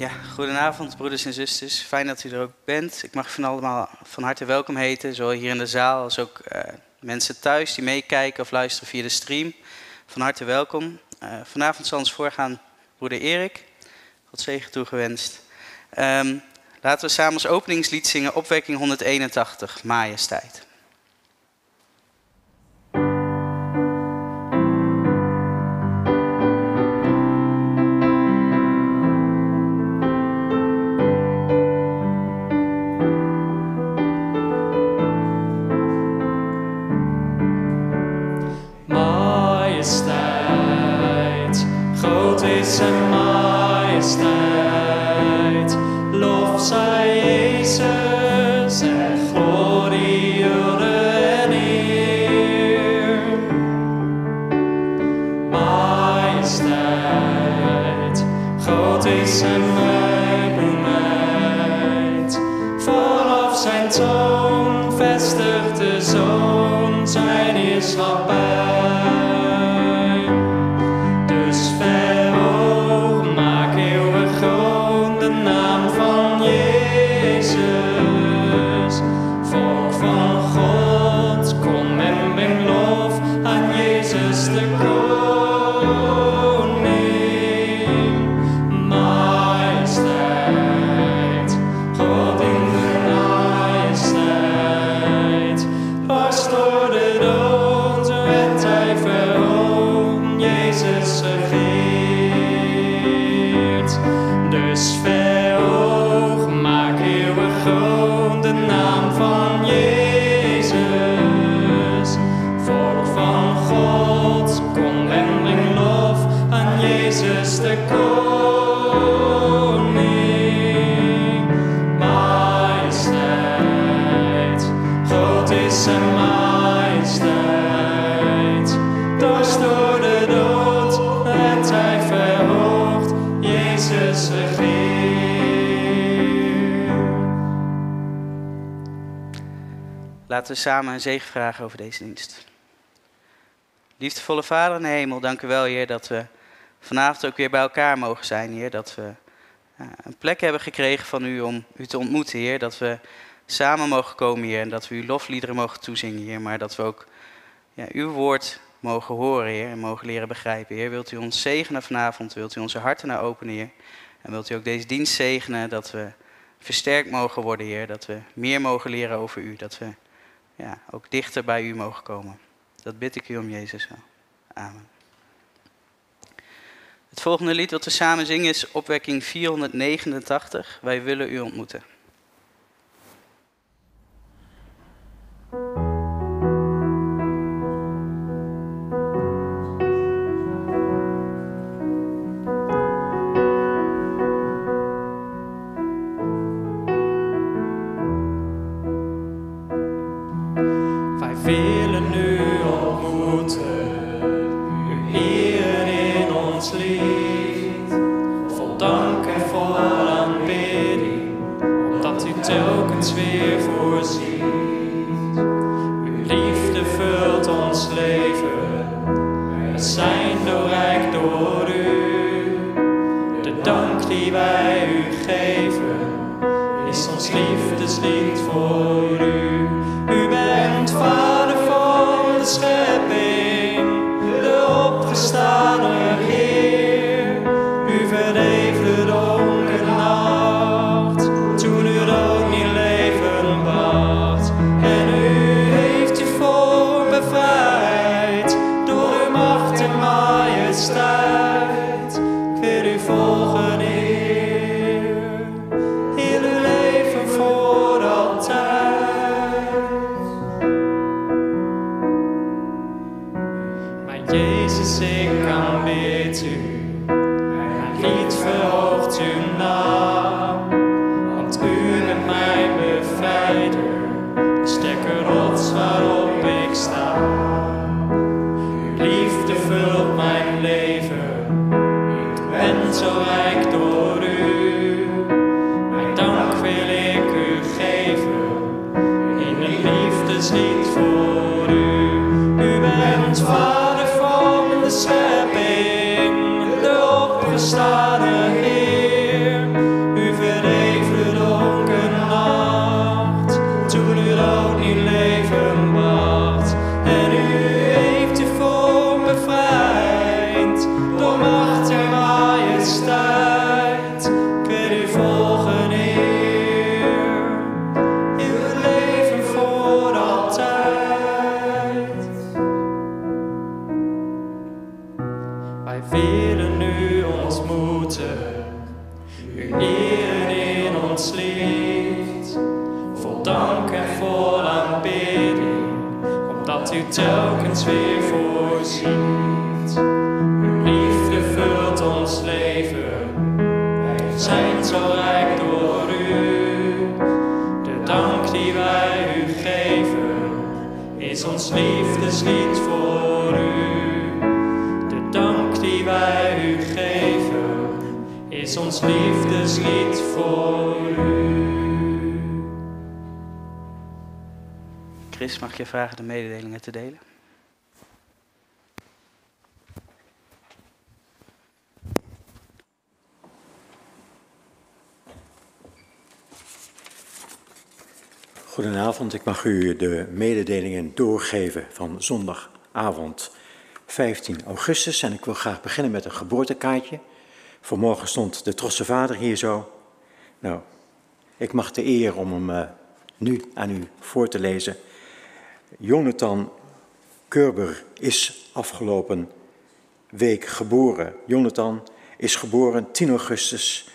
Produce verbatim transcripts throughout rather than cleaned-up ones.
Ja, goedenavond broeders en zusters. Fijn dat u er ook bent. Ik mag van allemaal van harte welkom heten, zowel hier in de zaal als ook uh, mensen thuis die meekijken of luisteren via de stream. Van harte welkom. Uh, vanavond zal ons voorgaan broeder Erik. God zegen toegewenst. Um, laten we samen als openingslied zingen opwekking honderdeenentachtig, Majesteit. Laten we samen een zegen vragen over deze dienst. Liefdevolle Vader in de hemel, dank u wel, Heer, dat we vanavond ook weer bij elkaar mogen zijn, Heer. Dat we een plek hebben gekregen van u om u te ontmoeten, Heer. Dat we samen mogen komen, Heer, en dat we uw lofliederen mogen toezingen, Heer. Maar dat we ook ja, uw woord mogen horen, Heer, en mogen leren begrijpen, Heer. Wilt u ons zegenen vanavond, wilt u onze harten naar openen, Heer. En wilt u ook deze dienst zegenen, dat we versterkt mogen worden, Heer. Dat we meer mogen leren over u, dat we... Ja, ook dichter bij u mogen komen. Dat bid ik u om Jezus wel. Amen. Het volgende lied dat we samen zingen is opwekking vierhonderdnegenentachtig. Wij willen u ontmoeten. Schepping, de opgestane Heer. Wij vieren u ons moeder, uw eer in ons lied. Vol dank en vol aanbidding, omdat u telkens weer voorziet. Uw liefde vult ons leven, wij zijn zo rijk door u. De dank die wij u geven, is ons liefdeslied voor u. Die wij u geven, is ons liefdeslied voor u. Chris, mag je vragen de mededelingen te delen? Goedenavond, ik mag u de mededelingen doorgeven van zondagavond vijftien augustus, en ik wil graag beginnen met een geboortekaartje. Vanmorgen stond de trotse vader hier zo. Nou, ik mag de eer om hem uh, nu aan u voor te lezen. Jonathan Kerber is afgelopen week geboren. Jonathan is geboren tien augustus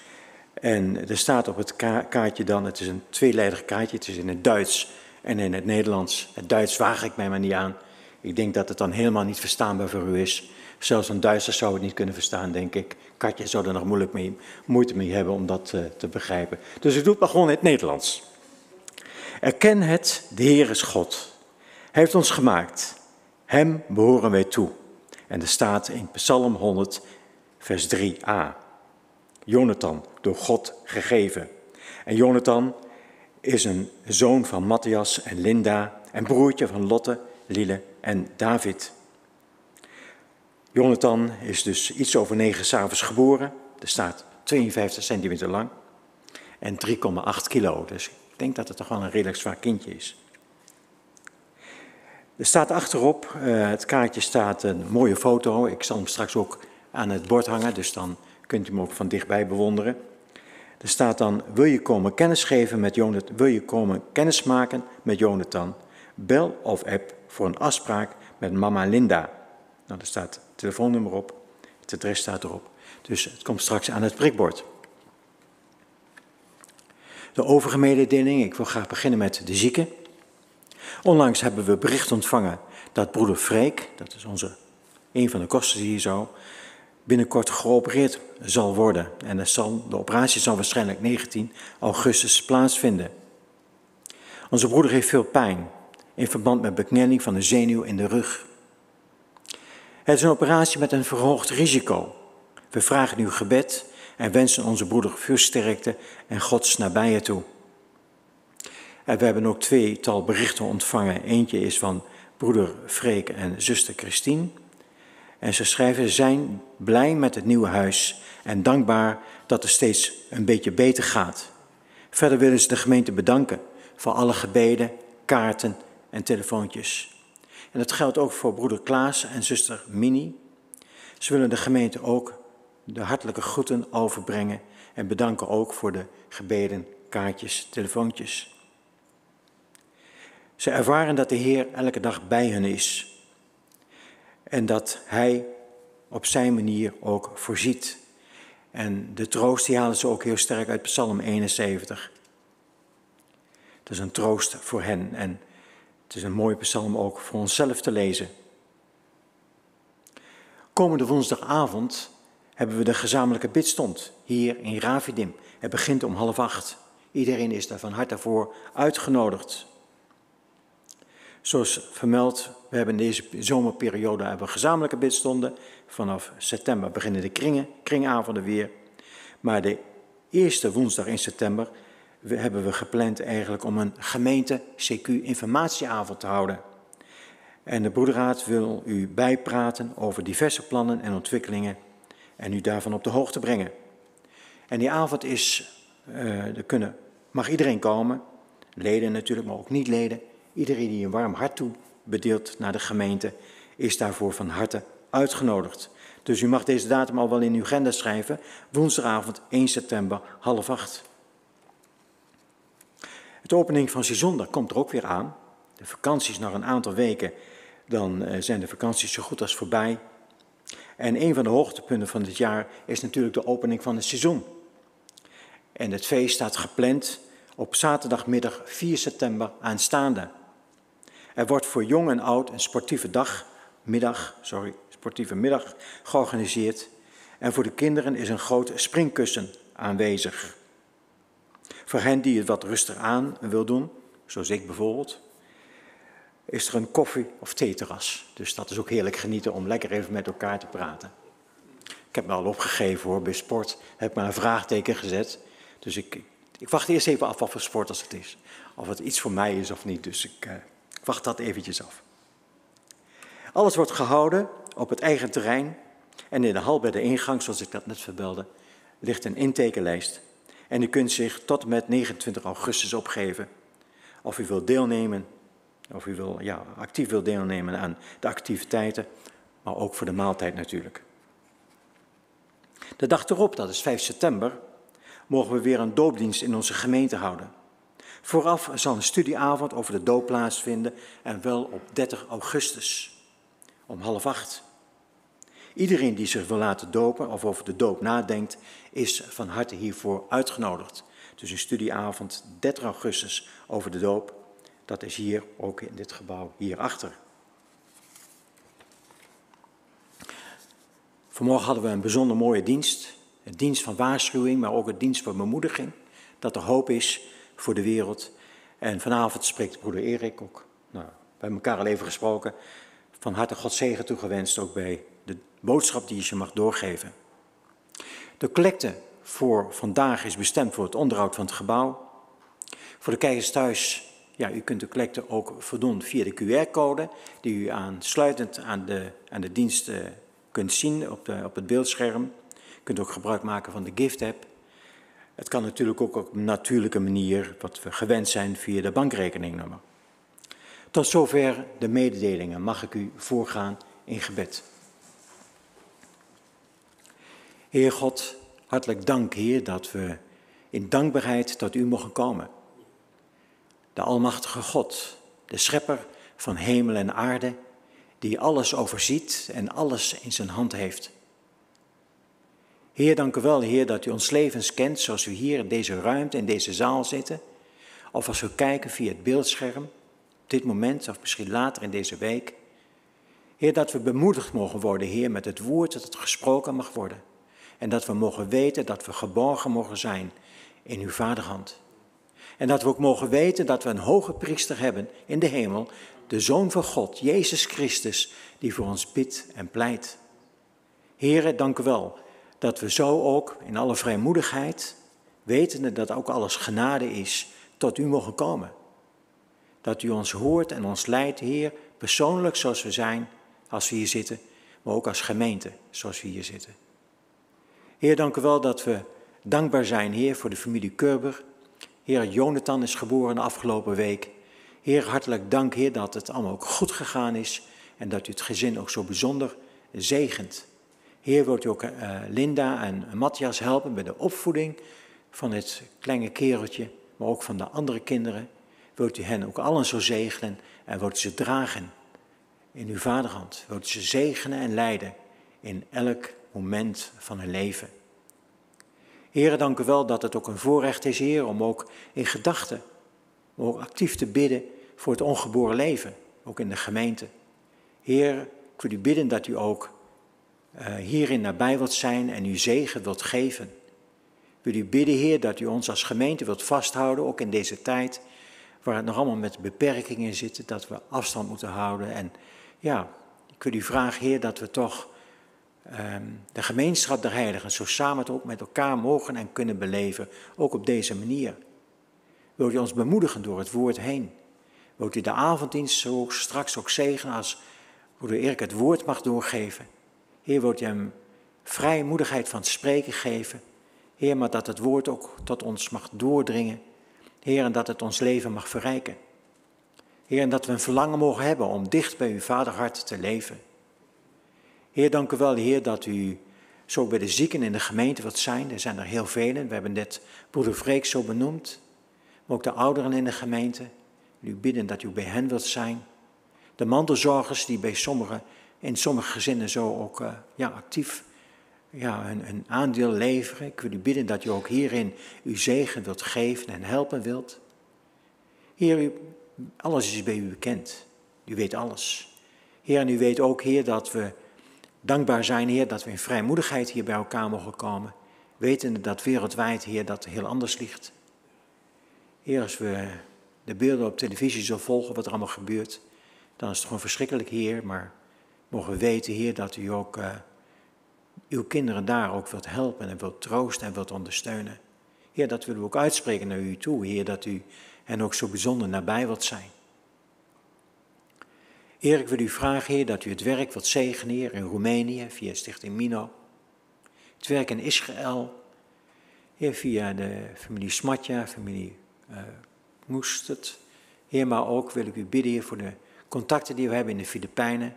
en er staat op het ka- kaartje dan, het is een tweeleidig kaartje, het is in het Duits en in het Nederlands. Het Duits waag ik mij maar niet aan. Ik denk dat het dan helemaal niet verstaanbaar voor u is. Zelfs een Duitser zou het niet kunnen verstaan, denk ik. Katje zou er nog moeilijk mee, moeite mee hebben om dat uh, te begrijpen. Dus ik doe het maar gewoon in het Nederlands. Erken het, de Heer is God. Hij heeft ons gemaakt. Hem behoren wij toe. En er staat in Psalm honderd, vers drie a. Jonathan, door God gegeven. En Jonathan is een zoon van Matthias en Linda en broertje van Lotte, Lille en David. Jonathan is dus iets over negen 's avonds geboren. Er staat tweeënvijftig centimeter lang en drie komma acht kilo. Dus ik denk dat het toch wel een redelijk zwaar kindje is. Er staat achterop, uh, het kaartje staat een mooie foto. Ik zal hem straks ook aan het bord hangen, dus dan kunt u hem ook van dichtbij bewonderen. Er staat dan, wil je komen kennisgeven met Jonathan? Wil je komen kennismaken met Jonathan? Bel of app voor een afspraak met mama Linda. Nou, daar staat het telefoonnummer op, het adres staat erop. Dus het komt straks aan het prikbord. De overige mededeling, ik wil graag beginnen met de zieken. Onlangs hebben we bericht ontvangen dat broeder Freek, dat is onze, een van de kosten die hier zo, binnenkort geopereerd zal worden. En dat zal, de operatie zal waarschijnlijk negentien augustus plaatsvinden. Onze broeder heeft veel pijn in verband met beknelling van een zenuw in de rug. Het is een operatie met een verhoogd risico. We vragen uw gebed en wensen onze broeder veel sterkte en Gods nabijheid toe. En we hebben ook twee tal berichten ontvangen. Eentje is van broeder Freek en zuster Christine. En ze schrijven, ze zijn blij met het nieuwe huis en dankbaar dat het steeds een beetje beter gaat. Verder willen ze de gemeente bedanken voor alle gebeden, kaarten en telefoontjes. En dat geldt ook voor broeder Klaas en zuster Minnie. Ze willen de gemeente ook de hartelijke groeten overbrengen en bedanken ook voor de gebeden, kaartjes, telefoontjes. Ze ervaren dat de Heer elke dag bij hen is en dat Hij op zijn manier ook voorziet. En de troost die halen ze ook heel sterk uit Psalm eenenzeventig. Het is een troost voor hen en het is een mooie psalm ook voor onszelf te lezen. Komende woensdagavond hebben we de gezamenlijke bidstond hier in Ravidim. Het begint om half acht. Iedereen is daar van harte voor uitgenodigd. Zoals vermeld, we hebben in deze zomerperiode hebben gezamenlijke bidstonden. Vanaf september beginnen de kringen, kringavonden weer. Maar de eerste woensdag in september We hebben we gepland eigenlijk om een gemeente C Q informatieavond te houden. En de broederraad wil u bijpraten over diverse plannen en ontwikkelingen en u daarvan op de hoogte brengen. En die avond is, uh, er kunnen, mag iedereen komen, leden natuurlijk, maar ook niet leden. Iedereen die een warm hart toe bedeelt naar de gemeente is daarvoor van harte uitgenodigd. Dus u mag deze datum al wel in uw agenda schrijven, woensdagavond één september, half acht. De opening van seizoen komt er ook weer aan. De vakanties, nog een aantal weken, dan zijn de vakanties zo goed als voorbij. En een van de hoogtepunten van dit jaar is natuurlijk de opening van het seizoen. En het feest staat gepland op zaterdagmiddag vier september aanstaande. Er wordt voor jong en oud een sportieve dag, middag, sorry, sportieve middag georganiseerd. En voor de kinderen is een groot springkussen aanwezig. Voor hen die het wat rustig aan wil doen, zoals ik bijvoorbeeld, is er een koffie- of theeterras. Dus dat is ook heerlijk genieten om lekker even met elkaar te praten. Ik heb me al opgegeven hoor, bij sport heb ik maar een vraagteken gezet. Dus ik, ik wacht eerst even af wat voor sport als het is. Of het iets voor mij is of niet, dus ik, uh, ik wacht dat eventjes af. Alles wordt gehouden op het eigen terrein. En in de hal bij de ingang, zoals ik dat net vertelde, ligt een intekenlijst. En u kunt zich tot en met negenentwintig augustus opgeven. Of u wilt deelnemen, of u wil, ja, actief wilt deelnemen aan de activiteiten, maar ook voor de maaltijd natuurlijk. De dag erop, dat is vijf september, mogen we weer een doopdienst in onze gemeente houden. Vooraf zal een studieavond over de doop plaatsvinden en wel op dertig augustus, om half acht. Iedereen die zich wil laten dopen of over de doop nadenkt, is van harte hiervoor uitgenodigd. Dus een studieavond dertig augustus over de doop. Dat is hier ook in dit gebouw hierachter. Vanmorgen hadden we een bijzonder mooie dienst. Een dienst van waarschuwing, maar ook een dienst van bemoediging. Dat er hoop is voor de wereld. En vanavond spreekt broeder Erik ook. Nou, we hebben elkaar al even gesproken. Van harte Gods zegen toegewenst, ook bij de boodschap die je ze mag doorgeven. De collecte voor vandaag is bestemd voor het onderhoud van het gebouw. Voor de kijkers thuis, ja, u kunt de collecte ook voldoen via de Q R-code, die u aansluitend aan de, aan de dienst uh, kunt zien op, de, op het beeldscherm. U kunt ook gebruik maken van de Gift-app. Het kan natuurlijk ook op een natuurlijke manier, wat we gewend zijn, via de bankrekeningnummer. Tot zover de mededelingen. Mag ik u voorgaan in gebed. Heer God, hartelijk dank, Heer, dat we in dankbaarheid tot u mogen komen. De almachtige God, de schepper van hemel en aarde, die alles overziet en alles in zijn hand heeft. Heer, dank u wel, Heer, dat u ons levens kent zoals we hier in deze ruimte, in deze zaal zitten. Of als we kijken via het beeldscherm, op dit moment of misschien later in deze week. Heer, dat we bemoedigd mogen worden, Heer, met het woord dat het gesproken mag worden. En dat we mogen weten dat we geborgen mogen zijn in uw vaderhand. En dat we ook mogen weten dat we een hoge priester hebben in de hemel, de Zoon van God, Jezus Christus, die voor ons bidt en pleit. Heere, dank u wel dat we zo ook in alle vrijmoedigheid, wetende dat ook alles genade is, tot u mogen komen. Dat u ons hoort en ons leidt, Heer, persoonlijk zoals we zijn, als we hier zitten, maar ook als gemeente zoals we hier zitten. Heer, dank u wel dat we dankbaar zijn, Heer, voor de familie Kerber. Heer, Jonathan is geboren de afgelopen week. Heer, hartelijk dank, Heer, dat het allemaal ook goed gegaan is en dat u het gezin ook zo bijzonder zegent. Heer, wilt u ook uh, Linda en Matthias helpen bij de opvoeding van het kleine kereltje, maar ook van de andere kinderen. Wilt u hen ook allen zo zegenen en wilt u ze dragen in uw vaderhand. Wilt u ze zegenen en leiden in elk moment van hun leven. Heere, dank u wel dat het ook een voorrecht is, Heer, om ook in gedachten, om ook actief te bidden voor het ongeboren leven, ook in de gemeente. Heer, ik wil u bidden dat u ook uh, hierin nabij wilt zijn en uw zegen wilt geven. Ik wil u bidden, Heer, dat u ons als gemeente wilt vasthouden, ook in deze tijd, waar het nog allemaal met beperkingen zit, dat we afstand moeten houden. En ja, ik wil u vragen, Heer, dat we toch de gemeenschap der heiligen zo samen het ook met elkaar mogen en kunnen beleven, ook op deze manier. Wilt u ons bemoedigen door het woord heen? Wilt u de avonddienst zo straks ook zegenen als broeder Erik het woord mag doorgeven? Heer, wilt u hem vrijmoedigheid van het spreken geven? Heer, maar dat het woord ook tot ons mag doordringen. Heer, en dat het ons leven mag verrijken. Heer, en dat we een verlangen mogen hebben om dicht bij uw vaderhart te leven. Heer, dank u wel, Heer, dat u zo bij de zieken in de gemeente wilt zijn. Er zijn er heel velen. We hebben net broeder Freek zo benoemd. Maar ook de ouderen in de gemeente. U bidden dat u bij hen wilt zijn. De mantelzorgers die bij sommigen in sommige gezinnen zo ook uh, ja, actief ja, een, een aandeel leveren. Ik wil u bidden dat u ook hierin uw zegen wilt geven en helpen wilt. Heer, u, alles is bij u bekend. U weet alles. Heer, en u weet ook, Heer, dat we dankbaar zijn, Heer, dat we in vrijmoedigheid hier bij elkaar mogen komen. Wetende dat wereldwijd, Heer, dat heel anders ligt. Heer, als we de beelden op televisie zo volgen, wat er allemaal gebeurt, dan is het gewoon verschrikkelijk, Heer. Maar mogen we weten, Heer, dat u ook uh, uw kinderen daar ook wilt helpen en wilt troosten en wilt ondersteunen. Heer, dat willen we ook uitspreken naar u toe, Heer, dat u hen ook zo bijzonder nabij wilt zijn. Heer, ik wil u vragen, Heer, dat u het werk wilt zegenen, Heer, in Roemenië, via Stichting Mino. Het werk in Israël, Heer, via de familie Smatja, familie uh, Moestert. Heer, maar ook wil ik u bidden, Heer, voor de contacten die we hebben in de Filipijnen.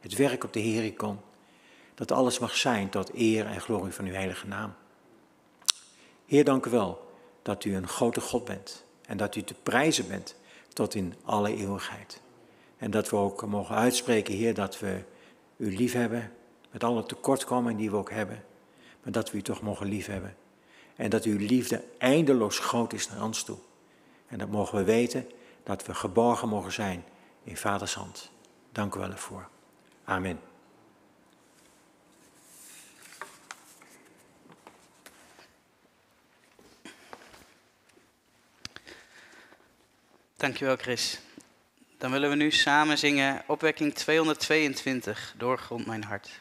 Het werk op de Herikon. Dat alles mag zijn tot eer en glorie van uw heilige naam. Heer, dank u wel dat u een grote God bent. En dat u te prijzen bent tot in alle eeuwigheid. En dat we ook mogen uitspreken, Heer, dat we u liefhebben. Met alle tekortkomingen die we ook hebben. Maar dat we u toch mogen liefhebben. En dat uw liefde eindeloos groot is naar ons toe. En dat mogen we weten, dat we geborgen mogen zijn in Vaders hand. Dank u wel ervoor. Amen. Dankjewel, Chris. Dan willen we nu samen zingen opwekking tweehonderdtweeëntwintig, Doorgrond mijn hart.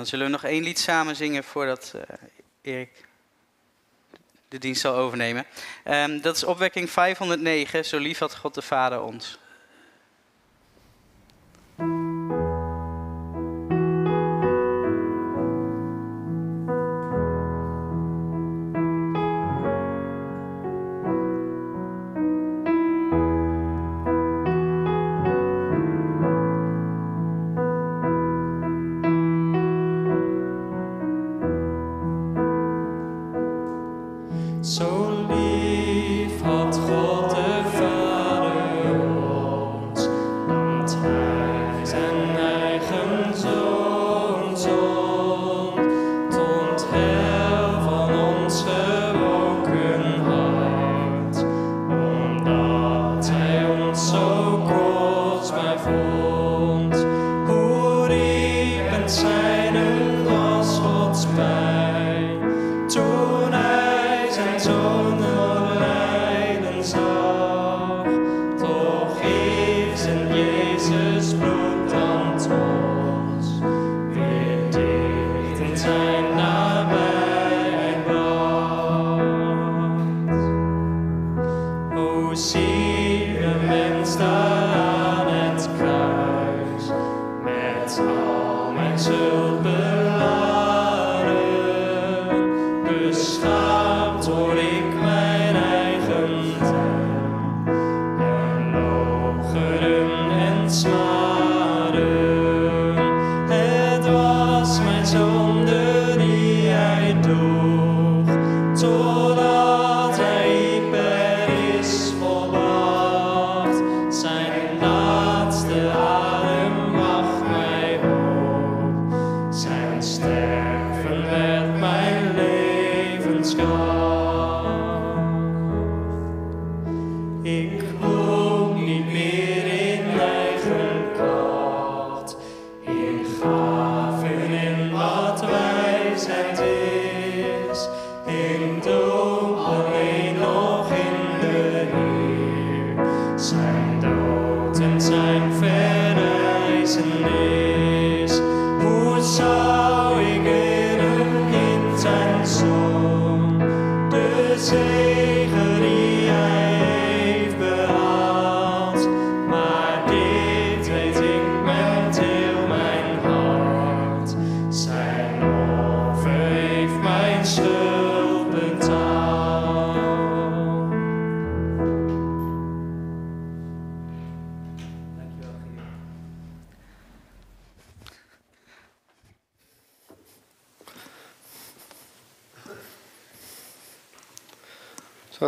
Dan zullen we nog één lied samen zingen voordat uh, Erik de dienst zal overnemen. Um, dat is opwekking vijfhonderdnegen, Zo lief had God de Vader ons.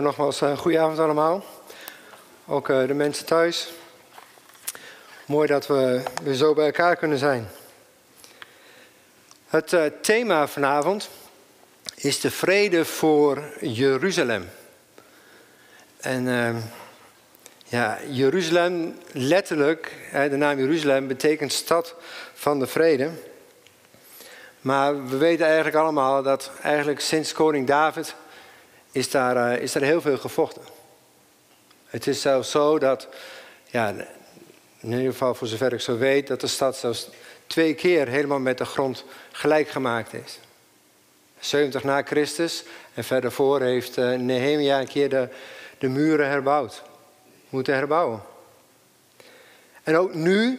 Nogmaals, uh, goedenavond allemaal. Ook uh, de mensen thuis. Mooi dat we weer zo bij elkaar kunnen zijn. Het uh, thema vanavond is de vrede voor Jeruzalem. En uh, ja, Jeruzalem, letterlijk, hè, de naam Jeruzalem betekent stad van de vrede. Maar we weten eigenlijk allemaal dat eigenlijk sinds koning David... Is daar, is daar heel veel gevochten. Het is zelfs zo dat, ja, in ieder geval voor zover ik zo weet... dat de stad zelfs twee keer helemaal met de grond gelijk gemaakt is. zeventig na Christus en verder voor heeft Nehemia een keer de, de muren herbouwd. Moeten herbouwen. En ook nu,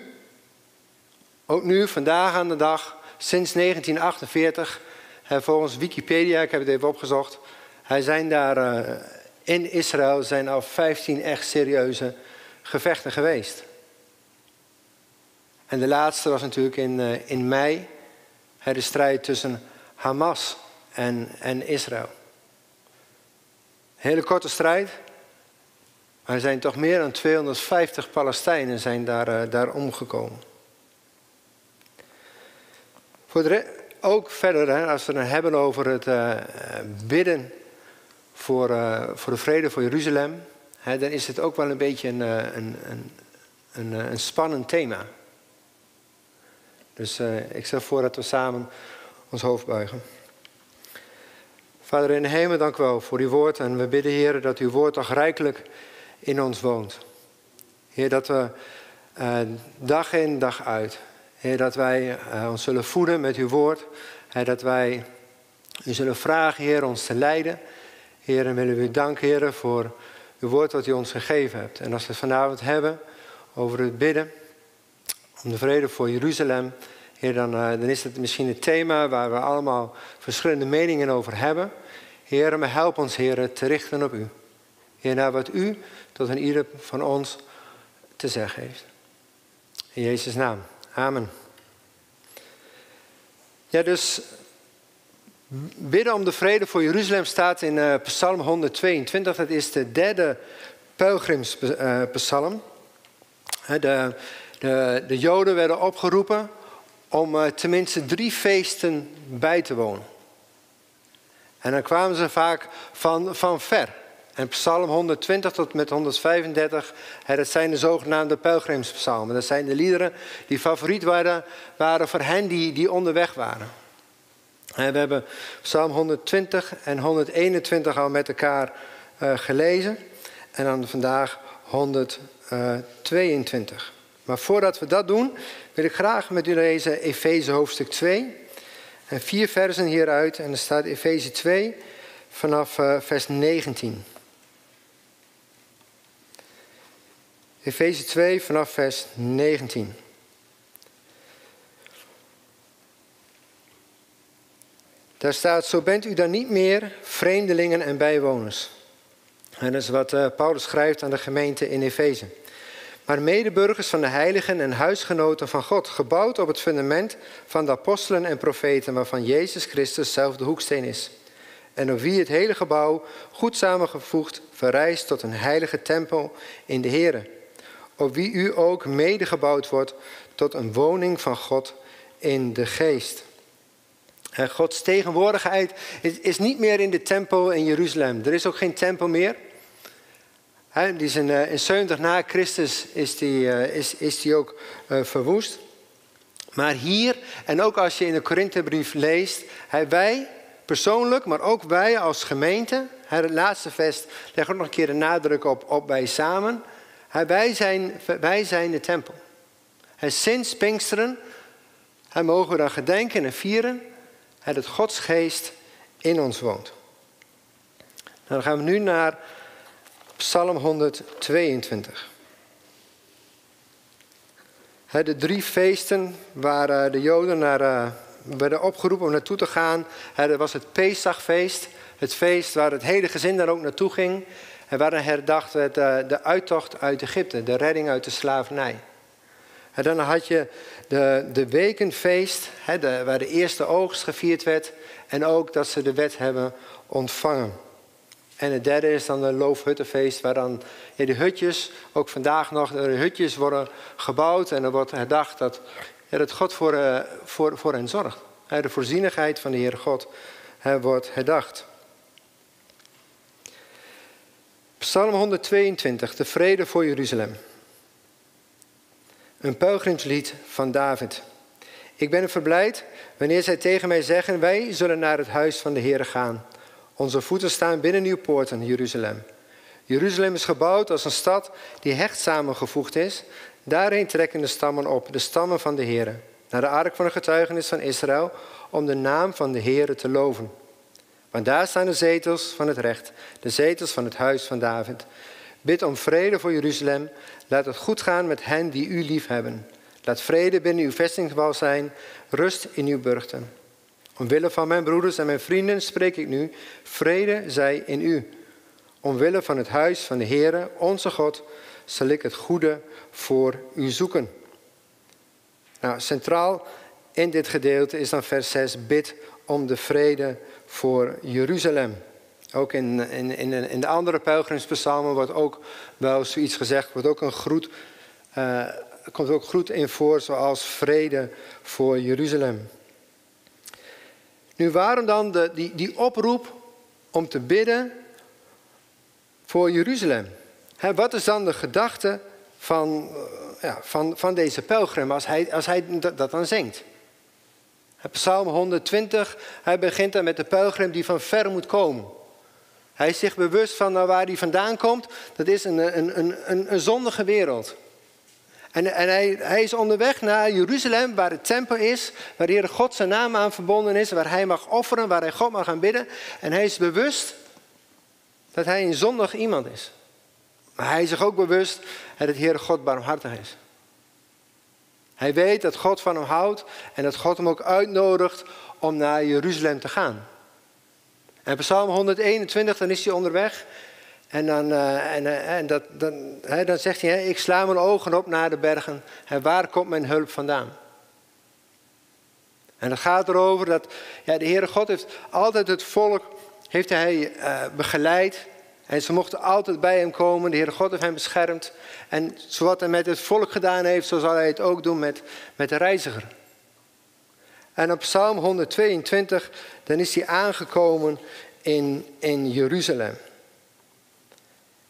ook nu, vandaag aan de dag, sinds negentien achtenveertig... volgens Wikipedia, ik heb het even opgezocht... Hij zijn daar uh, in Israël zijn al vijftien echt serieuze gevechten geweest. En de laatste was natuurlijk in, uh, in mei. De strijd tussen Hamas en, en Israël. Een hele korte strijd. Maar er zijn toch meer dan tweehonderdvijftig Palestijnen zijn daar, uh, daar omgekomen. Voor de re- ook verder, hè, als we het hebben over het uh, bidden... Voor, uh, voor de vrede, voor Jeruzalem... Hè, dan is het ook wel een beetje een, een, een, een, een spannend thema. Dus uh, ik stel voor dat we samen ons hoofd buigen. Vader in de hemel, dank u wel voor uw woord. En we bidden, Heer, dat uw woord toch rijkelijk in ons woont. Heer, dat we uh, dag in, dag uit... Heer, dat wij uh, ons zullen voeden met uw woord. Heer, dat wij u zullen vragen, Heer, ons te leiden... Heer, en willen we u danken, Heer, voor uw woord dat u ons gegeven hebt. En als we het vanavond hebben over het bidden om de vrede voor Jeruzalem, Heer, dan, uh, dan is het misschien een thema waar we allemaal verschillende meningen over hebben. Heer, maar help ons, Heer, te richten op u. Heer, naar wat u tot aan ieder van ons te zeggen heeft. In Jezus' naam. Amen. Ja, dus... Bidden om de vrede voor Jeruzalem staat in uh, Psalm honderdtweeëntwintig. Dat is de derde pelgrimspsalm. Uh, de, de, de Joden werden opgeroepen om uh, tenminste drie feesten bij te wonen. En dan kwamen ze vaak van, van ver. En Psalm honderdtwintig tot met honderdvijfendertig, hè, dat zijn de zogenaamde pelgrimspsalmen. Dat zijn de liederen die favoriet waren, waren voor hen die, die onderweg waren. En we hebben Psalm honderdtwintig en honderdeenentwintig al met elkaar uh, gelezen. En dan vandaag honderdtweeëntwintig. Maar voordat we dat doen, wil ik graag met u lezen Efeze hoofdstuk twee. En vier versen hieruit. En er staat Efeze twee vanaf uh, vers negentien. Efeze twee vanaf vers negentien. Daar staat, zo bent u dan niet meer vreemdelingen en bijwoners. En dat is wat uh, Paulus schrijft aan de gemeente in Efeze. Maar medeburgers van de heiligen en huisgenoten van God, gebouwd op het fundament van de apostelen en profeten, waarvan Jezus Christus zelf de hoeksteen is. En op wie het hele gebouw, goed samengevoegd, verrijst tot een heilige tempel in de Here. Op wie u ook medegebouwd wordt tot een woning van God in de geest. En Gods tegenwoordigheid is niet meer in de tempel in Jeruzalem. Er is ook geen tempel meer. He, die is in, uh, in zeventig na Christus is die, uh, is, is die ook uh, verwoest. Maar hier, en ook als je in de Korintherbrief leest, he, wij persoonlijk, maar ook wij als gemeente, he, het laatste vers legt ook nog een keer de nadruk op, op wij samen. He, wij, zijn, wij zijn de tempel. He, sinds Pinksteren he, mogen we dan gedenken en vieren he, dat Gods geest in ons woont. Dan gaan we nu naar Psalm honderdtweeëntwintig. He, de drie feesten waar uh, de Joden naar, uh, werden opgeroepen om naartoe te gaan. He, dat was het Pesachfeest. Het feest waar het hele gezin daar ook naartoe ging. En waarin herdacht werd uh, de uittocht uit Egypte. De redding uit de slavernij. En dan had je de, de wekenfeest. He, de, waar de eerste oogst gevierd werd. En ook dat ze de wet hebben ontvangen. En het derde is dan de loofhuttenfeest, waar dan ja, de hutjes, ook vandaag nog, de hutjes worden gebouwd. En er wordt herdacht dat, ja, dat God voor, uh, voor, voor hen zorgt. Ja, de voorzienigheid van de Heere God ja, wordt herdacht. Psalm honderdtweeëntwintig, de vrede voor Jeruzalem. Een pelgrimslied van David. Ik ben er verblijd wanneer zij tegen mij zeggen, wij zullen naar het huis van de Heere gaan. Onze voeten staan binnen uw poorten, Jeruzalem. Jeruzalem is gebouwd als een stad die hecht samengevoegd is. Daarheen trekken de stammen op, de stammen van de Here, naar de ark van de getuigenis van Israël, om de naam van de Here te loven. Want daar staan de zetels van het recht, de zetels van het huis van David. Bid om vrede voor Jeruzalem. Laat het goed gaan met hen die u lief hebben. Laat vrede binnen uw vestingwal zijn, rust in uw burchten. Omwille van mijn broeders en mijn vrienden spreek ik nu, vrede zij in u. Omwille van het huis van de Heere, onze God, zal ik het goede voor u zoeken. Nou, centraal in dit gedeelte is dan vers zes, bid om de vrede voor Jeruzalem. Ook in, in, in, in de andere pelgrimspsalmen wordt ook wel zoiets gezegd, wordt ook een groet, uh, komt ook groet in voor, zoals vrede voor Jeruzalem. Nu, waarom dan de, die, die oproep om te bidden voor Jeruzalem? He, wat is dan de gedachte van, ja, van, van deze pelgrim als hij, als hij dat, dat dan zingt? He, Psalm honderdtwintig, hij begint dan met de pelgrim die van ver moet komen. Hij is zich bewust van nou, waar hij vandaan komt. Dat is een, een, een, een, een zondige wereld. En, en hij, hij is onderweg naar Jeruzalem, waar de tempel is, waar de Heere God zijn naam aan verbonden is, waar hij mag offeren, waar hij God mag gaan bidden. En hij is bewust dat hij een zondig iemand is. Maar hij is zich ook bewust dat de Heere God barmhartig is. Hij weet dat God van hem houdt en dat God hem ook uitnodigt om naar Jeruzalem te gaan. En Psalm honderdeenentwintig, dan is hij onderweg. En, dan, uh, en, uh, en dat, dan, he, dan zegt hij, he, ik sla mijn ogen op naar de bergen. He, waar komt mijn hulp vandaan? En dat gaat erover dat ja, de Heere God heeft altijd het volk heeft hij, uh, begeleid. En ze mochten altijd bij hem komen. De Heere God heeft hem beschermd. En zowat hij met het volk gedaan heeft, zo zal hij het ook doen met, met de reiziger. En op Psalm honderdtweeëntwintig, dan is hij aangekomen in, in Jeruzalem.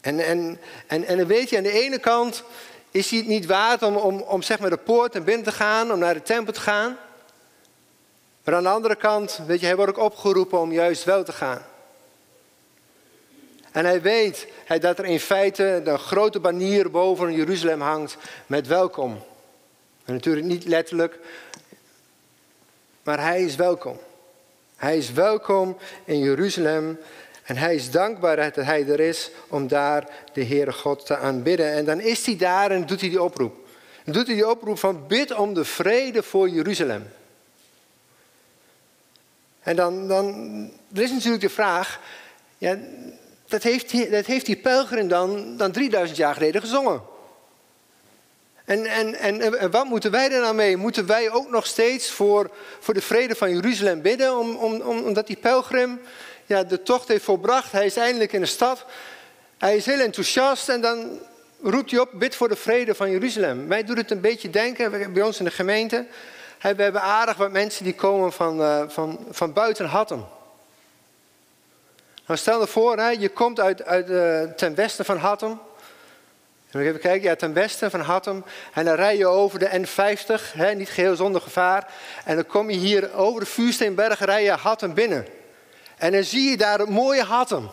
En, en, en, en dan weet je, aan de ene kant is hij het niet waard om, om, om zeg maar de poort en binnen te gaan, om naar de tempel te gaan. Maar aan de andere kant, weet je, hij wordt ook opgeroepen om juist wel te gaan. En hij weet hij, dat er in feite een grote banier boven Jeruzalem hangt met welkom. En natuurlijk niet letterlijk, maar hij is welkom. Hij is welkom in Jeruzalem En hij is dankbaar dat hij er is om daar de Heere God te aanbidden. En dan is hij daar en doet hij die oproep. Dan doet hij die oproep van bid om de vrede voor Jeruzalem. En dan, dan er is natuurlijk de vraag, ja, dat, heeft, dat heeft die pelgrim dan, dan drieduizend jaar geleden gezongen. En, en, en, en wat moeten wij er nou mee? Moeten wij ook nog steeds voor, voor de vrede van Jeruzalem bidden? Om, om, om, omdat die pelgrim ja, de tocht heeft volbracht. Hij is eindelijk in de stad. Hij is heel enthousiast en dan roept hij op, bid voor de vrede van Jeruzalem. Wij doen het een beetje denken, bij ons in de gemeente. We hebben aardig wat mensen die komen van, van, van buiten Hattem. Nou, stel je voor, hè, je komt uit, uit, uh, ten westen van Hattem. En even kijken, ja, ten westen van Hattem. En dan rij je over de N vijftig, hè, niet geheel zonder gevaar. En dan kom je hier over de Vuursteenbergen, rij je Hattem binnen. En dan zie je daar het mooie Hattem.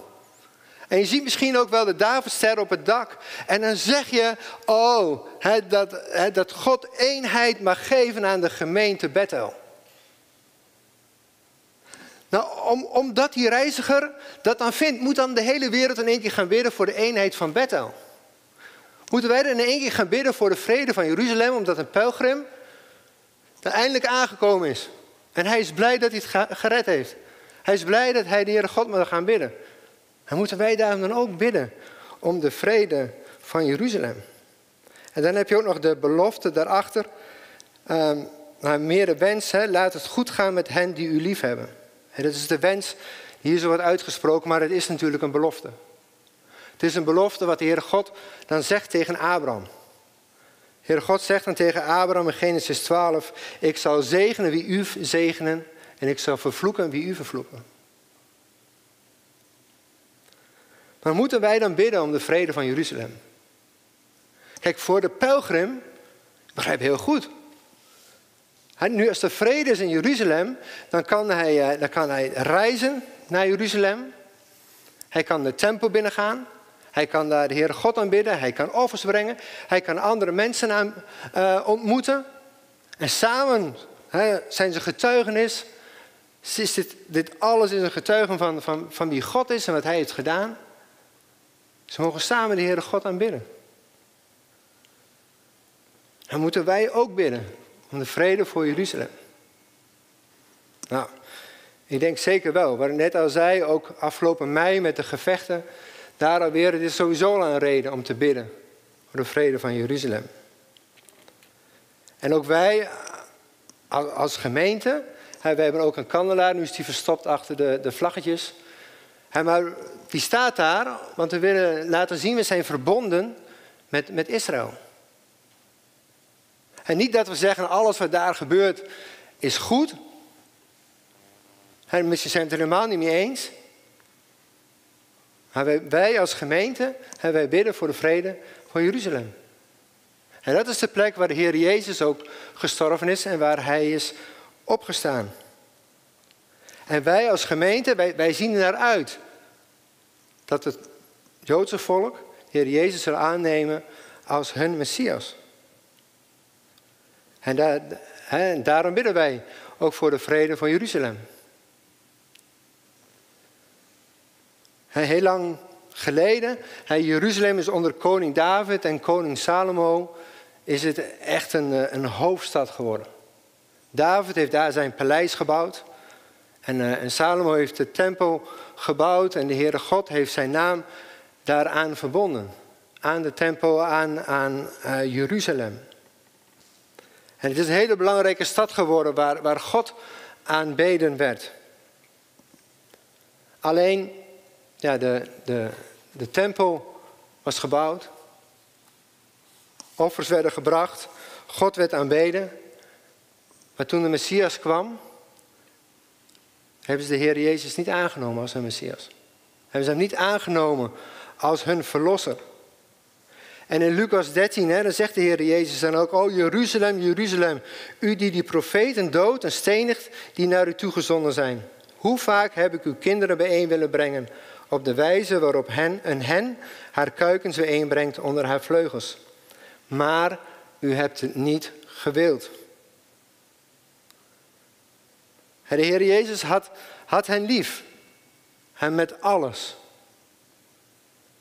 En je ziet misschien ook wel de Davidster op het dak. En dan zeg je, oh, he, dat, he, dat God eenheid mag geven aan de gemeente Bethel. Nou, om, omdat die reiziger dat dan vindt, moet dan de hele wereld in één keer gaan bidden voor de eenheid van Bethel. Moeten wij dan in één keer gaan bidden voor de vrede van Jeruzalem, omdat een pelgrim er eindelijk aangekomen is. En hij is blij dat hij het gered heeft. Hij is blij dat hij de Heere God mag gaan bidden. En moeten wij daarom dan ook bidden om de vrede van Jeruzalem. En dan heb je ook nog de belofte daarachter. Um, nou, meer de wens, hè, laat het goed gaan met hen die u lief hebben. En dat is de wens, hier zo wordt uitgesproken, maar het is natuurlijk een belofte. Het is een belofte wat de Heere God dan zegt tegen Abraham. De Heere God zegt dan tegen Abraham in Genesis twaalf, ik zal zegenen wie u zegenen en ik zal vervloeken wie u vervloeken. Maar moeten wij dan bidden om de vrede van Jeruzalem? Kijk, voor de pelgrim, ik begrijp heel goed. Nu als er vrede is in Jeruzalem, dan kan hij, dan kan hij reizen naar Jeruzalem. Hij kan de tempel binnengaan. Hij kan daar de Heere God aanbidden. Hij kan offers brengen. Hij kan andere mensen aan, uh, ontmoeten. En samen hè, zijn ze getuigenis. Is dit, dit alles is een getuige van, van, van wie God is en wat hij heeft gedaan. Ze mogen samen de Heere God aanbidden. Dan moeten wij ook bidden om de vrede voor Jeruzalem. Nou, ik denk zeker wel. Wat ik net al zei, ook afgelopen mei met de gevechten. Daar alweer, het is sowieso al een reden om te bidden voor de vrede van Jeruzalem. En ook wij als gemeente, wij hebben ook een kandelaar. Nu is die verstopt achter de, de vlaggetjes. Maar die staat daar, want we willen laten zien, we zijn verbonden met, met Israël. En niet dat we zeggen, alles wat daar gebeurt is goed. En misschien zijn we het er helemaal niet mee eens. Maar wij, wij als gemeente, wij bidden voor de vrede van Jeruzalem. En dat is de plek waar de Heer Jezus ook gestorven is en waar Hij is opgestaan. En wij als gemeente, wij, wij zien er naar uit dat het Joodse volk de Heer Jezus zal aannemen als hun Messias. En, daar, en daarom bidden wij ook voor de vrede van Jeruzalem. En heel lang geleden, Jeruzalem is onder koning David en koning Salomo, is het echt een, een hoofdstad geworden. David heeft daar zijn paleis gebouwd. En, uh, en Salomo heeft de tempel gebouwd en de Heere God heeft zijn naam daaraan verbonden. Aan de tempel, aan, aan uh, Jeruzalem. En het is een hele belangrijke stad geworden waar, waar God aanbeden werd. Alleen, ja, de, de, de tempel was gebouwd. Offers werden gebracht. God werd aanbeden. Maar toen de Messias kwam, hebben ze de Heer Jezus niet aangenomen als hun Messias. Hebben ze hem niet aangenomen als hun verlosser. En in Lucas dertien, hè, dan zegt de Heer Jezus dan ook, o Jeruzalem, Jeruzalem, u die die profeten doodt en stenigt, die naar u toegezonden zijn. Hoe vaak heb ik uw kinderen bijeen willen brengen, op de wijze waarop hen, een hen haar kuikens bijeenbrengt onder haar vleugels. Maar u hebt het niet gewild. De Heer Jezus had, had hen lief. hem met alles.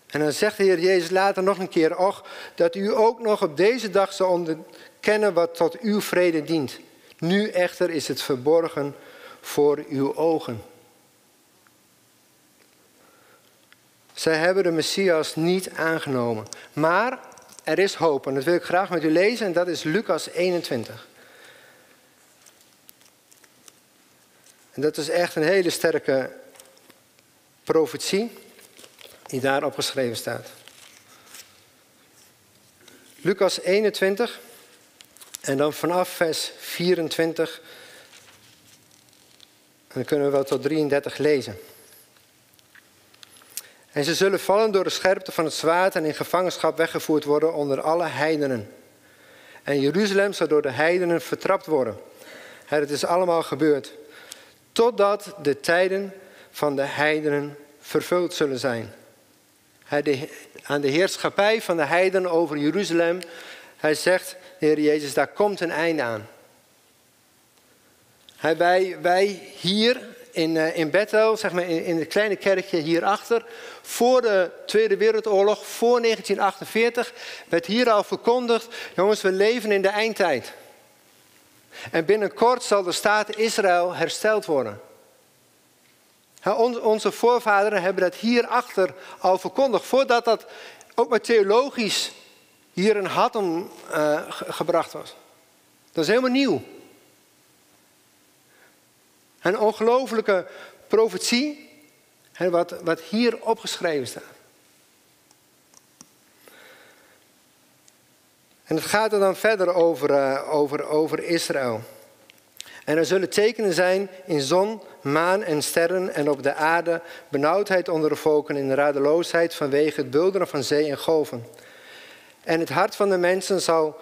En dan zegt de Heer Jezus later nog een keer, och, dat u ook nog op deze dag zal onderkennen wat tot uw vrede dient. Nu echter is het verborgen voor uw ogen. Zij hebben de Messias niet aangenomen. Maar er is hoop en dat wil ik graag met u lezen en dat is Lucas eenentwintig. En dat is echt een hele sterke profetie die daarop geschreven staat. Lucas eenentwintig en dan vanaf vers vierentwintig. En dan kunnen we wel tot drieëndertig lezen. En ze zullen vallen door de scherpte van het zwaard en in gevangenschap weggevoerd worden onder alle heidenen. En Jeruzalem zal door de heidenen vertrapt worden. Het is allemaal gebeurd. Totdat de tijden van de heidenen vervuld zullen zijn. Aan de heerschappij van de heidenen over Jeruzalem. Hij zegt, de Heer Jezus, daar komt een einde aan. Hij, wij, wij hier in, in Bethel, zeg maar in, in het kleine kerkje hierachter, voor de Tweede Wereldoorlog, voor negentien achtenveertig, werd hier al verkondigd, jongens, we leven in de eindtijd. En binnenkort zal de staat Israël hersteld worden. Onze voorvaderen hebben dat hierachter al verkondigd. Voordat dat ook maar theologisch hier in Hattem uh, ge- gebracht was. Dat is helemaal nieuw. Een ongelofelijke profetie, wat, wat hier opgeschreven staat. En het gaat er dan verder over, uh, over, over Israël. En er zullen tekenen zijn in zon, maan en sterren en op de aarde, benauwdheid onder de volken en radeloosheid vanwege het bulderen van zee en golven. En het hart van de mensen zal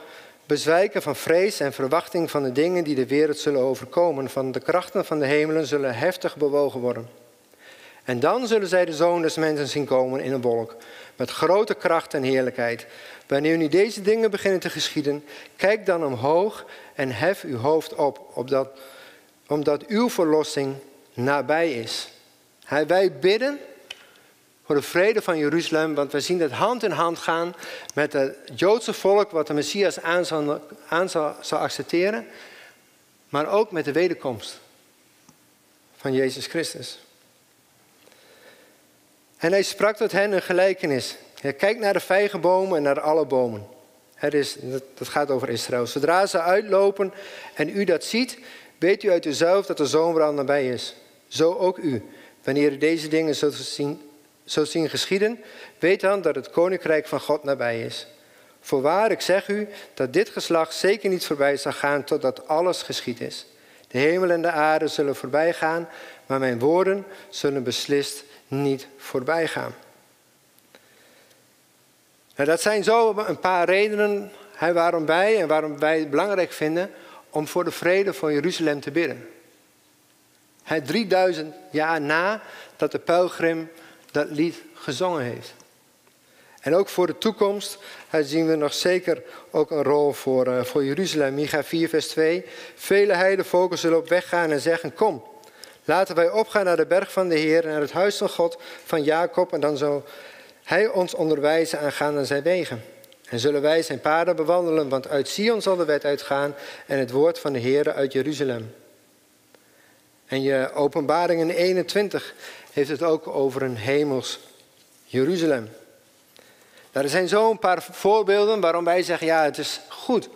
bezwijken van vrees en verwachting van de dingen die de wereld zullen overkomen. Van de krachten van de hemelen zullen heftig bewogen worden. En dan zullen zij de Zoon des Mensen zien komen in een wolk, met grote kracht en heerlijkheid. Wanneer nu deze dingen beginnen te geschieden, kijk dan omhoog en hef uw hoofd op, opdat, omdat uw verlossing nabij is. Hij, wij bidden voor de vrede van Jeruzalem, want we zien dat hand in hand gaan met het Joodse volk, wat de Messias aan zal, aan zal, zal accepteren, maar ook met de wederkomst van Jezus Christus. En hij sprak tot hen een gelijkenis. Hij kijkt naar de vijgenbomen en naar alle bomen. Het is, dat gaat over Israël. Zodra ze uitlopen en u dat ziet, weet u uit uzelf dat de zoon wel nabij is. Zo ook u, wanneer u deze dingen zult zien, zult zien geschieden, weet dan dat het koninkrijk van God nabij is. Voorwaar, ik zeg u dat dit geslacht zeker niet voorbij zal gaan totdat alles geschied is. De hemel en de aarde zullen voorbij gaan, maar mijn woorden zullen beslist niet voorbij gaan. Nou, dat zijn zo een paar redenen waarom wij en waarom wij het belangrijk vinden om voor de vrede van Jeruzalem te bidden. Het drieduizend jaar na dat de pelgrim dat lied gezongen heeft. En ook voor de toekomst zien we nog zeker ook een rol voor, uh, voor Jeruzalem. Micha vier vers twee. Vele heidenvolken zullen op weg gaan en zeggen, kom, laten wij opgaan naar de berg van de Heer en naar het huis van God van Jacob. En dan zal hij ons onderwijzen aangaande zijn wegen. En zullen wij zijn paden bewandelen, want uit Sion zal de wet uitgaan en het woord van de Heer uit Jeruzalem. En je Openbaringen eenentwintig heeft het ook over een hemels Jeruzalem. Er zijn zo'n paar voorbeelden waarom wij zeggen, ja, het is goed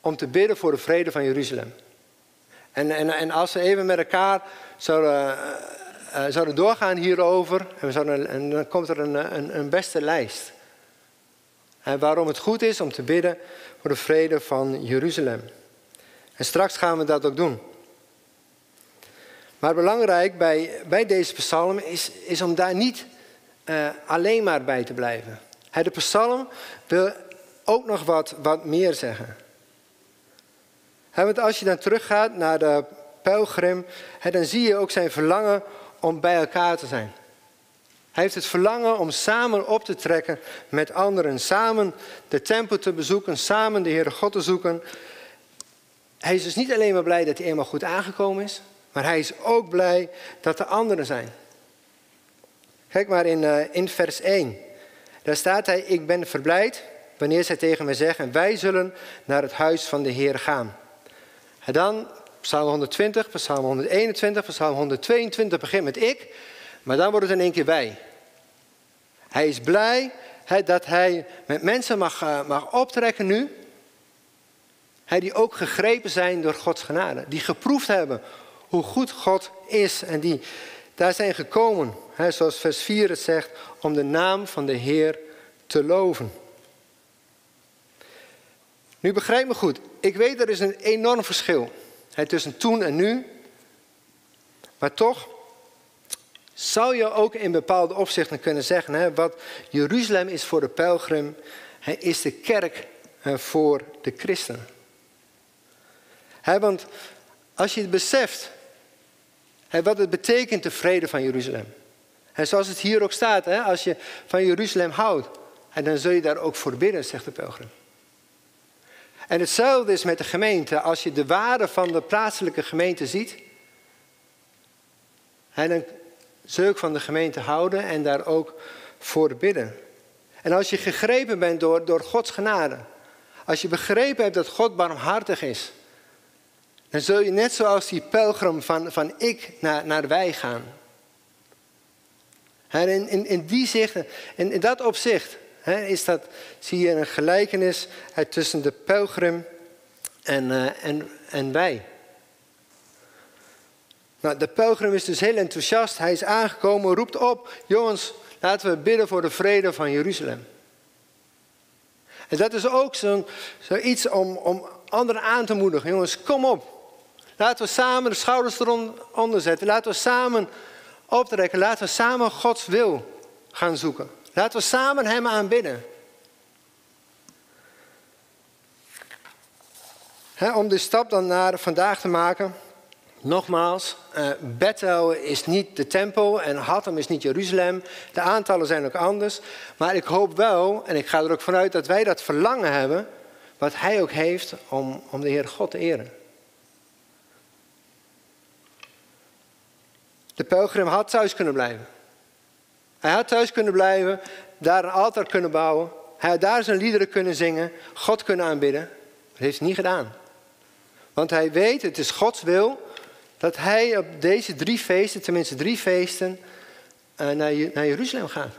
om te bidden voor de vrede van Jeruzalem. En, en, en als we even met elkaar zouden, uh, zouden doorgaan hierover, en, we zouden, en dan komt er een, een, een beste lijst. En waarom het goed is om te bidden voor de vrede van Jeruzalem. En straks gaan we dat ook doen. Maar belangrijk bij, bij deze psalm is, is om daar niet uh, alleen maar bij te blijven. De psalm wil ook nog wat, wat meer zeggen. Want als je dan teruggaat naar de pelgrim, dan zie je ook zijn verlangen om bij elkaar te zijn. Hij heeft het verlangen om samen op te trekken met anderen. Samen de tempel te bezoeken, samen de Heere God te zoeken. Hij is dus niet alleen maar blij dat hij eenmaal goed aangekomen is, maar hij is ook blij dat er anderen zijn. Kijk maar in, uh, in vers één. Daar staat hij, ik ben verblijd wanneer zij tegen mij zeggen, wij zullen naar het huis van de Heer gaan. En dan, Psalm honderdtwintig, Psalm honderdeenentwintig, Psalm honderdtweeëntwintig begint met ik. Maar dan wordt het in één keer wij. Hij is blij he, dat hij met mensen mag, uh, mag optrekken nu. Hij die ook gegrepen zijn door Gods genade. Die geproefd hebben hoe goed God is. En die daar zijn gekomen. He, zoals vers vier het zegt. Om de naam van de Heer te loven. Nu begrijp me goed. Ik weet er is een enorm verschil. He, tussen toen en nu. Maar toch. Zou je ook in bepaalde opzichten kunnen zeggen. He, wat Jeruzalem is voor de pelgrim. He, is de kerk he, voor de christenen. He, want als je het beseft he, wat het betekent, de vrede van Jeruzalem. En zoals het hier ook staat, he, als je van Jeruzalem houdt, he, dan zul je daar ook voor bidden, zegt de pelgrim. En hetzelfde is met de gemeente. Als je de waarde van de plaatselijke gemeente ziet, he, dan zul je van de gemeente houden en daar ook voor bidden. En als je gegrepen bent door, door Gods genade, als je begrepen hebt dat God barmhartig is, dan zul je net zoals die pelgrim van, van ik naar, naar wij gaan. En in, in, in die zicht, in, in dat opzicht, he, is dat, zie je een gelijkenis he, tussen de pelgrim en, uh, en, en wij. Nou, de pelgrim is dus heel enthousiast. Hij is aangekomen, roept op. Jongens, laten we bidden voor de vrede van Jeruzalem. En dat is ook zo'n, zoiets om, om anderen aan te moedigen. Jongens, kom op. Laten we samen de schouders eronder zetten. Laten we samen optrekken. Laten we samen Gods wil gaan zoeken. Laten we samen Hem aanbidden. He, om de stap dan naar vandaag te maken. Nogmaals, uh, Bethel is niet de tempel en Hattem is niet Jeruzalem. De aantallen zijn ook anders. Maar ik hoop wel, en ik ga er ook vanuit, dat wij dat verlangen hebben. Wat Hij ook heeft om, om de Heer God te eren. De pelgrim had thuis kunnen blijven. Hij had thuis kunnen blijven, daar een altaar kunnen bouwen. Hij had daar zijn liederen kunnen zingen, God kunnen aanbidden. Maar dat heeft hij niet gedaan. Want hij weet, het is Gods wil, dat hij op deze drie feesten, tenminste drie feesten, naar, naar Jeruzalem gaat.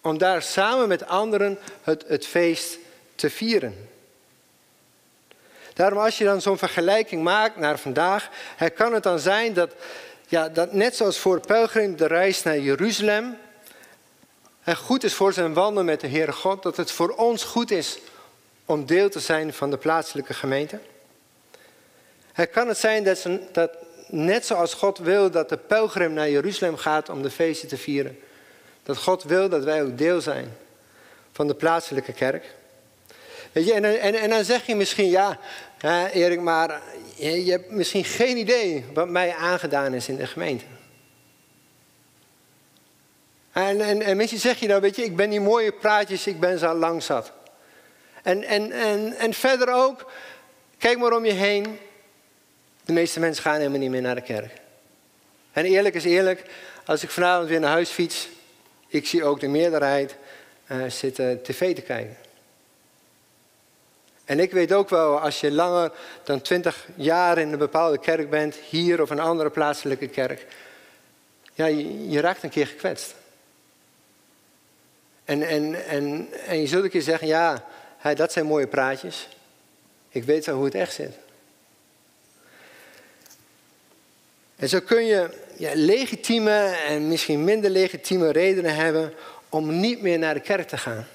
Om daar samen met anderen het, het feest te vieren. Daarom als je dan zo'n vergelijking maakt naar vandaag, kan het dan zijn dat, ja, dat net zoals voor de pelgrim de reis naar Jeruzalem goed is voor zijn wandel met de Heere God, dat het voor ons goed is om deel te zijn van de plaatselijke gemeente. Het kan het zijn dat, ze, dat net zoals God wil dat de pelgrim naar Jeruzalem gaat om de feesten te vieren, dat God wil dat wij ook deel zijn van de plaatselijke kerk. Weet je, en, en, en dan zeg je misschien, ja, ja Erik, maar je, je hebt misschien geen idee wat mij aangedaan is in de gemeente. En, en, en misschien zeg je nou, weet je, ik ben die mooie praatjes, ik ben ze al lang zat. En, en, en, en verder ook, kijk maar om je heen. De meeste mensen gaan helemaal niet meer naar de kerk. En eerlijk is eerlijk, als ik vanavond weer naar huis fiets, ik zie ook de meerderheid uh, zitten tv te kijken. En ik weet ook wel, als je langer dan twintig jaar in een bepaalde kerk bent, hier of een andere plaatselijke kerk, ja, je, je raakt een keer gekwetst. En, en, en, en je zult een keer zeggen, ja, hey, dat zijn mooie praatjes. Ik weet wel hoe het echt zit. En zo kun je ja, legitieme en misschien minder legitieme redenen hebben om niet meer naar de kerk te gaan.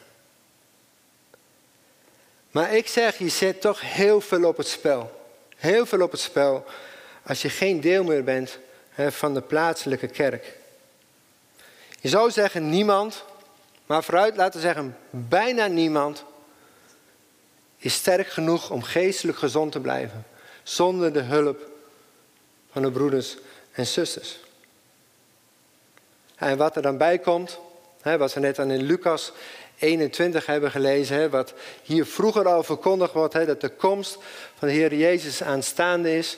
Maar ik zeg, je zet toch heel veel op het spel. Heel veel op het spel als je geen deel meer bent hè, van de plaatselijke kerk. Je zou zeggen niemand, maar vooruit laten we zeggen bijna niemand is sterk genoeg om geestelijk gezond te blijven. Zonder de hulp van de broeders en zusters. En wat er dan bij komt, hè, wat we net aan in Lucas eenentwintig hebben gelezen, hè, wat hier vroeger al verkondigd wordt, hè, dat de komst van de Heer Jezus aanstaande is.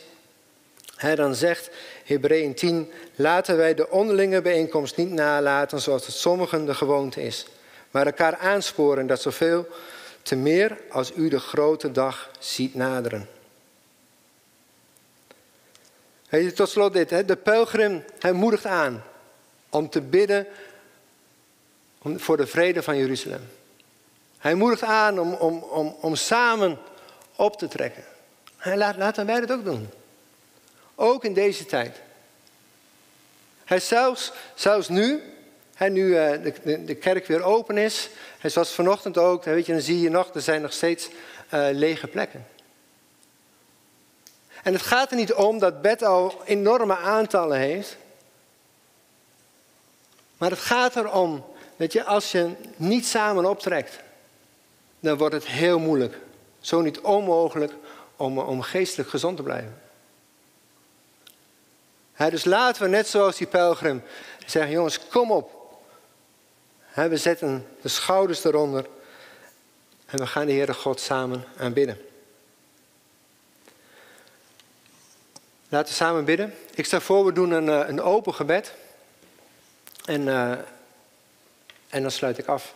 Hè, dan zegt Hebreeën tien. Laten wij de onderlinge bijeenkomst niet nalaten zoals het sommigen de gewoonte is. Maar elkaar aansporen dat zoveel te meer als u de grote dag ziet naderen. Tot slot dit. De pelgrim, hij moedigt aan om te bidden voor de vrede van Jeruzalem. Hij moedigt aan om, om, om, om samen op te trekken. En laten wij dat ook doen. Ook in deze tijd. Hij zelfs, zelfs nu, hij nu de, de, de kerk weer open is, en zoals vanochtend ook, weet je, dan zie je nog, er zijn nog steeds uh, lege plekken. En het gaat er niet om dat bed al enorme aantallen heeft. Maar het gaat erom, weet je, als je niet samen optrekt, dan wordt het heel moeilijk. Zo niet onmogelijk om, om geestelijk gezond te blijven. He, dus laten we net zoals die pelgrim zeggen, jongens, kom op. He, we zetten de schouders eronder en we gaan de Heere God samen aanbidden. Laten we samen bidden. Ik stel voor, we doen een, een open gebed. En, uh, en dan sluit ik af.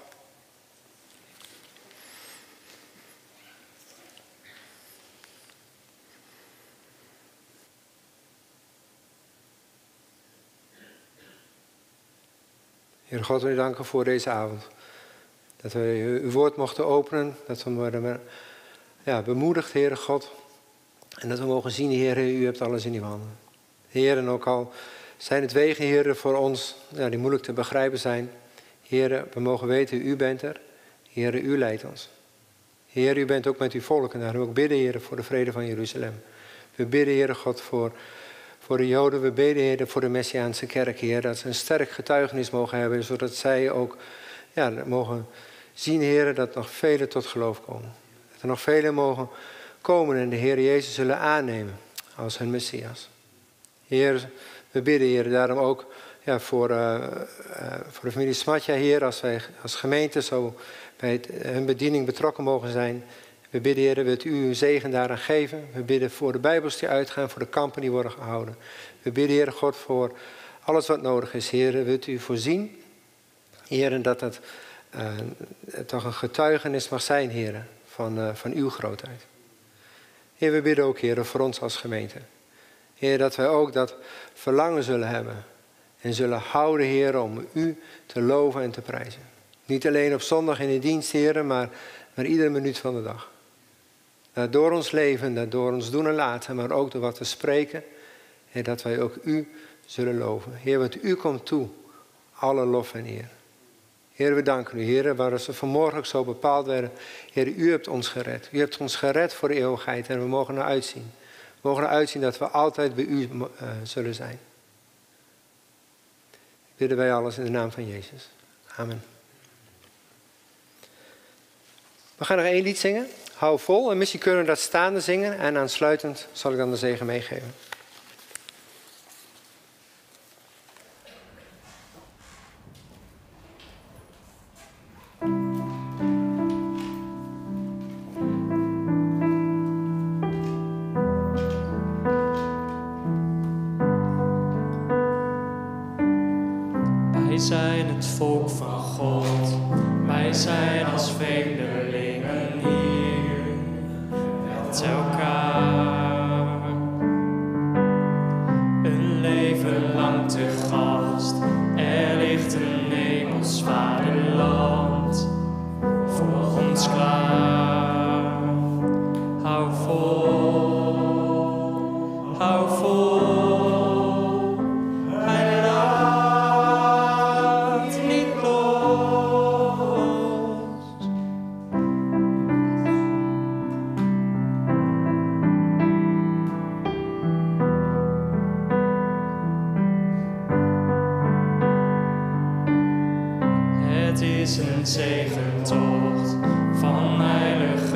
Heer God, wij danken voor deze avond. Dat we uw woord mochten openen. Dat we worden ja, bemoedigd, Heere God. En dat we mogen zien, Heer, u hebt alles in uw handen. Heer, en ook al zijn het wegen, Heer, voor ons ja, die moeilijk te begrijpen zijn. Heer, we mogen weten, u bent er. Heer, u leidt ons. Heer, u bent ook met uw volk. En daarom ook bidden, Heer, voor de vrede van Jeruzalem. We bidden, Heer God, voor... Voor de Joden, we beden, Heer, voor de Messiaanse kerk, Heer, dat ze een sterk getuigenis mogen hebben, zodat zij ook ja, mogen zien, Heer, dat nog velen tot geloof komen. Dat er nog velen mogen komen en de Heer Jezus zullen aannemen als hun Messias. Heer, we bidden, Heer, daarom ook ja, voor, uh, uh, voor de familie Smatja, Heer, als wij als gemeente zo bij het, hun bediening betrokken mogen zijn. We bidden, Heer, dat u uw zegen daaraan geven. We bidden voor de Bijbels die uitgaan, voor de kampen die worden gehouden. We bidden, Heer God, voor alles wat nodig is. Heer, wilt u voorzien, Heer, dat het uh, toch een getuigenis mag zijn, Heer, van, uh, van uw grootheid. Heer, we bidden ook, Heer, voor ons als gemeente. Heer, dat wij ook dat verlangen zullen hebben en zullen houden, Heer, om u te loven en te prijzen. Niet alleen op zondag in de dienst, Heer, maar, maar iedere minuut van de dag. Dat door ons leven, dat door ons doen en laten, maar ook door wat we spreken. En dat wij ook u zullen loven. Heer, want u komt toe, alle lof en eer. Heer, we danken u, Heer, waar ze vanmorgen zo bepaald werden. Heer, u hebt ons gered. U hebt ons gered voor de eeuwigheid en we mogen naar uitzien. We mogen naar uitzien dat we altijd bij u uh, zullen zijn. Bidden wij alles in de naam van Jezus. Amen. We gaan nog één lied zingen. Hou vol, en misschien kunnen we dat staande zingen en aansluitend zal ik dan de zegen meegeven. Wij zijn het volk van God, wij zijn als vreemdelingen hier. Elkaar een leven lang te gast, er ligt een hemels vaderland voor ons klaar. Hou vol, hou vol. Het is een zegentocht van heilig.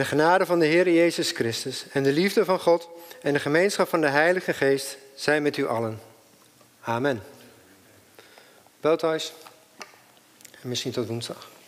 De genade van de Heer Jezus Christus en de liefde van God en de gemeenschap van de Heilige Geest zijn met u allen. Amen. Wel thuis en misschien tot woensdag.